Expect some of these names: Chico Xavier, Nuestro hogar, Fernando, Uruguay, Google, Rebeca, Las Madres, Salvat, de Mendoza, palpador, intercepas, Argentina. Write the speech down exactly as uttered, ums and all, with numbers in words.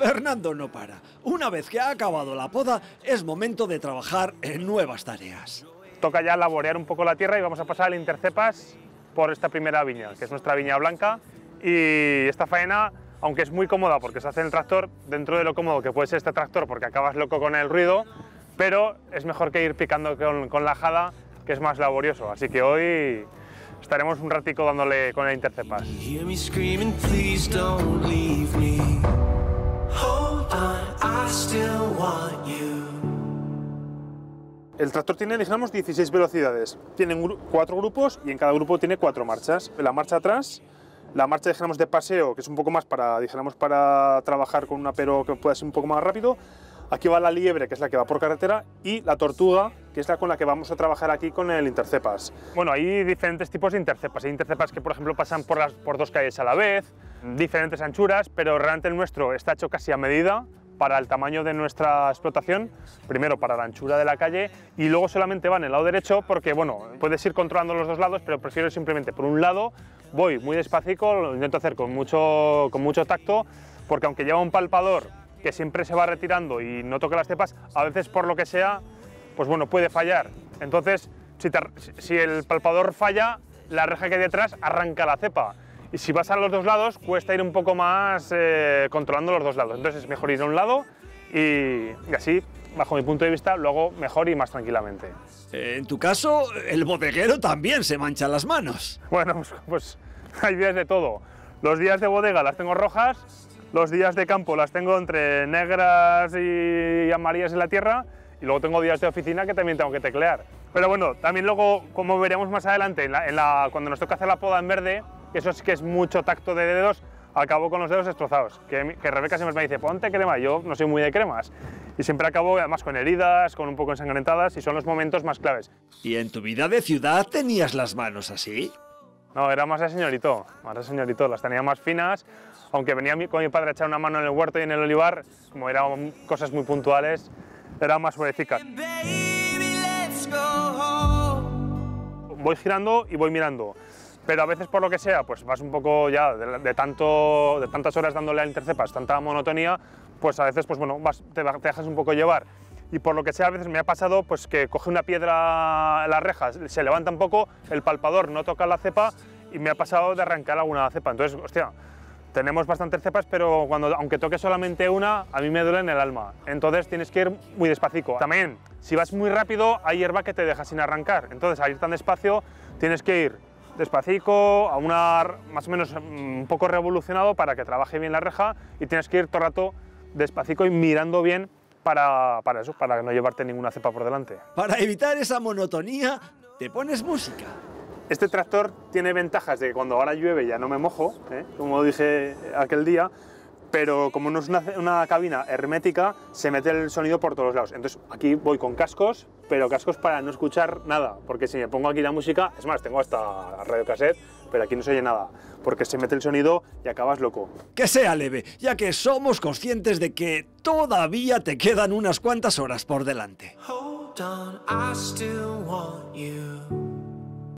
Fernando no para. Una vez que ha acabado la poda, es momento de trabajar en nuevas tareas. Toca ya laborear un poco la tierra y vamos a pasar al intercepas por esta primera viña, que es nuestra viña blanca. Y esta faena, aunque es muy cómoda porque se hace en el tractor, dentro de lo cómodo que puede ser este tractor porque acabas loco con el ruido, pero es mejor que ir picando con, con la ajada, que es más laborioso. Así que hoy estaremos un ratico dándole con el intercepas. El tractor tiene, digamos, dieciséis velocidades, tienen cuatro grupos y en cada grupo tiene cuatro marchas. La marcha atrás, la marcha, digamos, de paseo, que es un poco más para, digamos, para trabajar con un apero que pueda ser un poco más rápido. Aquí va la liebre, que es la que va por carretera, y la tortuga, que es la con la que vamos a trabajar aquí con el intercepas. Bueno, hay diferentes tipos de intercepas. Hay intercepas que, por ejemplo, pasan por, las, por dos calles a la vez, diferentes anchuras, pero realmente el nuestro está hecho casi a medida para el tamaño de nuestra explotación, primero para la anchura de la calle y luego solamente va en el lado derecho porque, bueno, puedes ir controlando los dos lados, pero prefiero simplemente por un lado, voy muy despacito, lo intento hacer con mucho, con mucho tacto, porque aunque lleva un palpador que siempre se va retirando y no toca las cepas, a veces por lo que sea, pues bueno, puede fallar. Entonces, si, te, si el palpador falla, la reja que hay detrás arranca la cepa. Y si vas a los dos lados, cuesta ir un poco más eh, controlando los dos lados. Entonces es mejor ir a un lado y, y así, bajo mi punto de vista, lo hago mejor y más tranquilamente. En tu caso, el bodeguero también se mancha las manos. Bueno, pues, pues hay días de todo. Los días de bodega las tengo rojas, los días de campo las tengo entre negras y amarillas en la tierra y luego tengo días de oficina que también tengo que teclear. Pero bueno, también luego, como veremos más adelante, en la, en la, cuando nos toca hacer la poda en verde, eso sí que es mucho tacto de dedos, acabo con los dedos destrozados, que, que Rebeca siempre me dice, ponte crema, yo no soy muy de cremas, y siempre acabo además con heridas, con un poco ensangrentadas, y son los momentos más claves. ¿Y en tu vida de ciudad tenías las manos así? No, era más de señorito, más de señorito, las tenía más finas, aunque venía con mi padre a echar una mano en el huerto y en el olivar, como eran cosas muy puntuales, era más suavecica. Voy girando y voy mirando. Pero a veces, por lo que sea, pues vas un poco ya de, de, tanto, de tantas horas dándole al intercepas, tanta monotonía, pues a veces pues bueno, vas, te, te dejas un poco llevar. Y por lo que sea, a veces me ha pasado pues que coge una piedra en las rejas, se levanta un poco, el palpador no toca la cepa y me ha pasado de arrancar alguna cepa. Entonces, hostia, tenemos bastantes cepas, pero cuando, aunque toque solamente una, a mí me duele en el alma. Entonces tienes que ir muy despacito. También, si vas muy rápido, hay hierba que te deja sin arrancar. Entonces, al ir tan despacio, tienes que ir despacito, a una, más o menos un poco revolucionado para que trabaje bien la reja y tienes que ir todo el rato despacito y mirando bien para, para eso, para no llevarte ninguna cepa por delante. Para evitar esa monotonía, te pones música. Este tractor tiene ventajas de que cuando ahora llueve ya no me mojo, ¿eh? Como dije aquel día, pero como no es una, una cabina hermética, se mete el sonido por todos los lados. Entonces aquí voy con cascos, pero cascos para no escuchar nada, porque si me pongo aquí la música, es más, tengo hasta radio cassette, pero aquí no se oye nada, porque se mete el sonido y acabas loco. Que sea leve, ya que somos conscientes de que todavía te quedan unas cuantas horas por delante.